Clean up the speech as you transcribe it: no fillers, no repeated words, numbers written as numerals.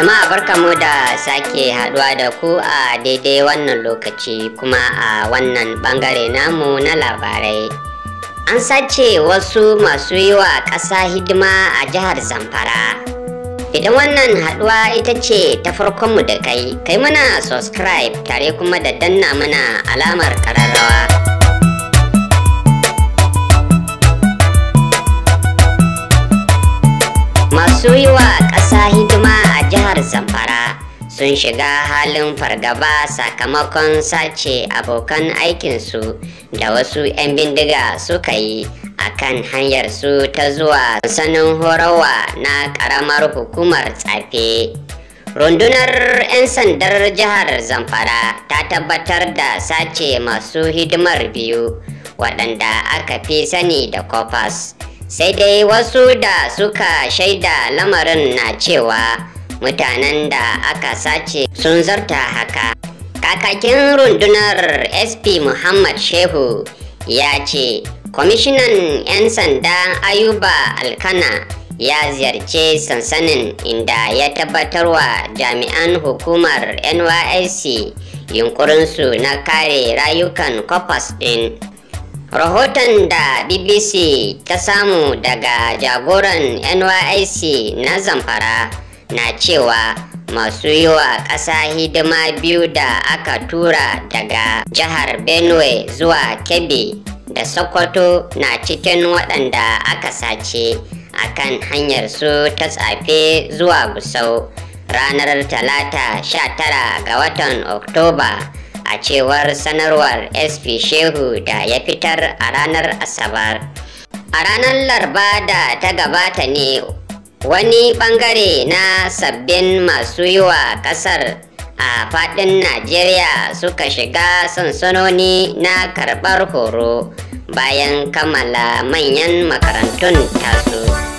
Jama'a barkamu da sake haduwa da ku a daidai wannan lokaci kuma a wannan bangare namu na labarai. An sace wasu masu yi wa ƙasa hidima a jihar Zamfara. Idan wannan haduwa ita ce ta farkon mu da kai mana subscribe tare kuma da danna mana alamar kararrawa. Masu yi wa ƙasa hidima a jihar Zamfara sun shiga halin fargaba sakamakon sace abokan aikinsu da wasu 'yan bindiga suka yi a kan hanyarsu ta zuwa sansanin horarwa na ƙaramar hukumar Tsafe. Rundunar 'yan sandar jihar Zamfara ta tabbatar da sace masu hidimar biyu waɗanda aka fi sani da Kofas. Sai dai wasu da suka shaida lamarin na cewa mutanen da aka sace sun zarta haka. Kakakin rundunar SP Muhammad Shehu ya ce kwamishinan 'yan sanda Ayuba Alkana ya ziyarci sansanin inda ya tabbatarwa jami'an hukumar NYSC yunkurinsu na kare rayukan Kofas ɗin. Rahoton da BBC ta samu daga jagoran NYSC na Zamfara na cewa masu yi wa ƙasa hidima biyu da aka tura daga jihar Benue zuwa Kebbi da Sokoto na cikin waɗanda aka sace a kan hanyarsu ta Tsafe zuwa Gusau ranar Talata 19 ga watan Oktoba. A cewar sanarwar SP Shehu da ya fitar a ranar Asabar. A ranar Laraba da ta gabata ne wani bangare na sabbin masu yi wa kasar a fadin Najeriya suka shiga sansanoni na karbar horo bayan kammala manyan makarantun tasu.